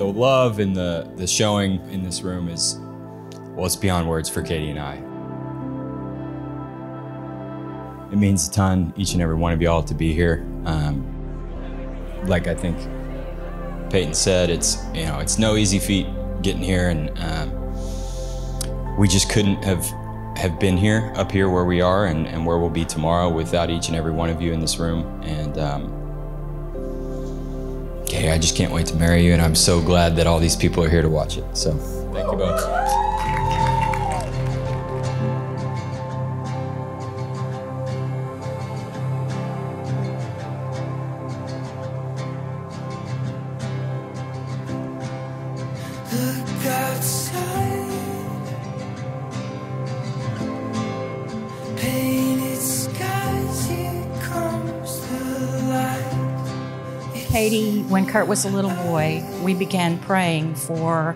the love and the showing in this room is, well, it's beyond words for Katie and I. It means a ton, each and every one of y'all, to be here. Like I think Peyton said, it's no easy feat getting here, and we just couldn't have been here, up here where we are and where we'll be tomorrow, without each and every one of you in this room. And Katie, I just can't wait to marry you, and I'm so glad that all these people are here to watch it. So thank you both. Katie, when Curt was a little boy, we began praying for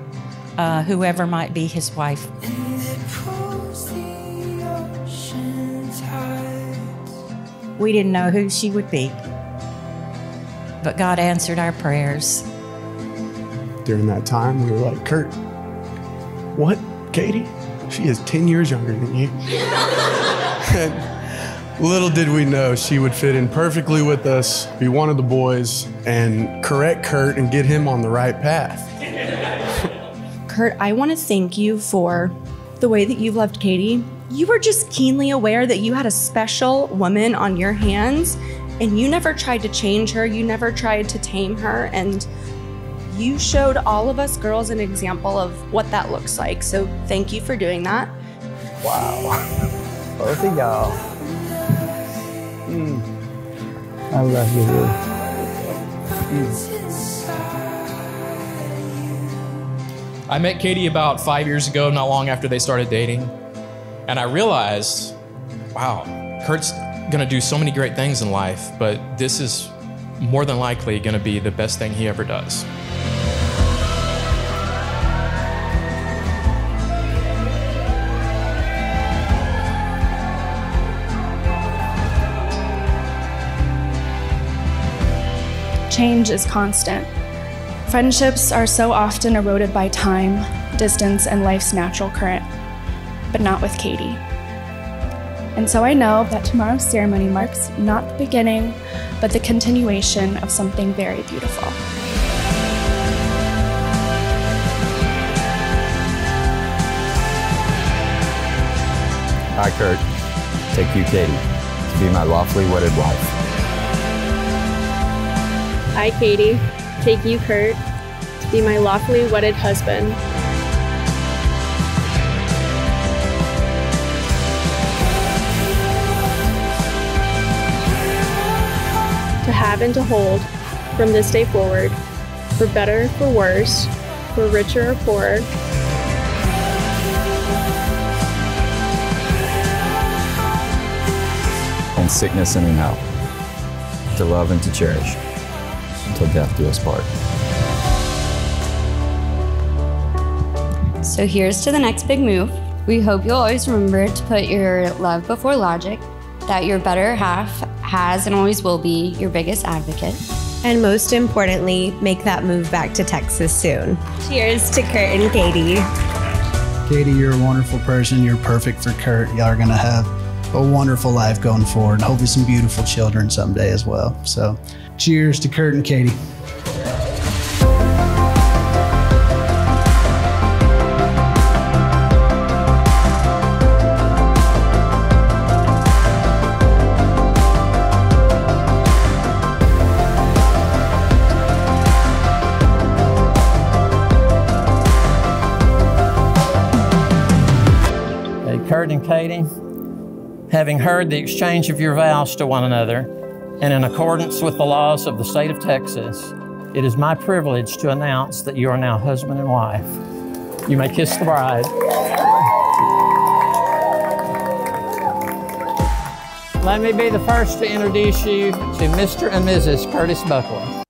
whoever might be his wife. We didn't know who she would be, but God answered our prayers. During that time, we were like, Curt, what, Katie? She is 10 years younger than you. Little did we know she would fit in perfectly with us, be one of the boys, and correct Curt and get him on the right path. Curt, I want to thank you for the way that you've loved Katie. You were just keenly aware that you had a special woman on your hands, and you never tried to change her, you never tried to tame her, and you showed all of us girls an example of what that looks like. So thank you for doing that. Wow. Both of y'all. I love you, dude. I met Katie about 5 years ago, not long after they started dating. And I realized, wow, Curt's gonna do so many great things in life, but this is more than likely gonna be the best thing he ever does. Change is constant. Friendships are so often eroded by time, distance, and life's natural current, but not with Katie. And so I know that tomorrow's ceremony marks not the beginning, but the continuation of something very beautiful. Hi, Curt. Take you, Katie, to be my lawfully wedded wife. I, Katie, take you, Curt, to be my lawfully wedded husband. To have and to hold, from this day forward, for better, for worse, for richer or poorer. In sickness and in health, to love and to cherish. Until death do us part. So here's to the next big move. We hope you'll always remember to put your love before logic, that your better half has and always will be your biggest advocate. And most importantly, make that move back to Texas soon. Cheers to Curt and Katie. Katie, you're a wonderful person. You're perfect for Curt. Y'all are gonna have a wonderful life going forward, and hopefully some beautiful children someday as well. So cheers to Curt and Katie. Hey, Curt and Katie, having heard the exchange of your vows to one another, and in accordance with the laws of the state of Texas, it is my privilege to announce that you are now husband and wife. You may kiss the bride. Let me be the first to introduce you to Mr. and Mrs. Curtis Buckley.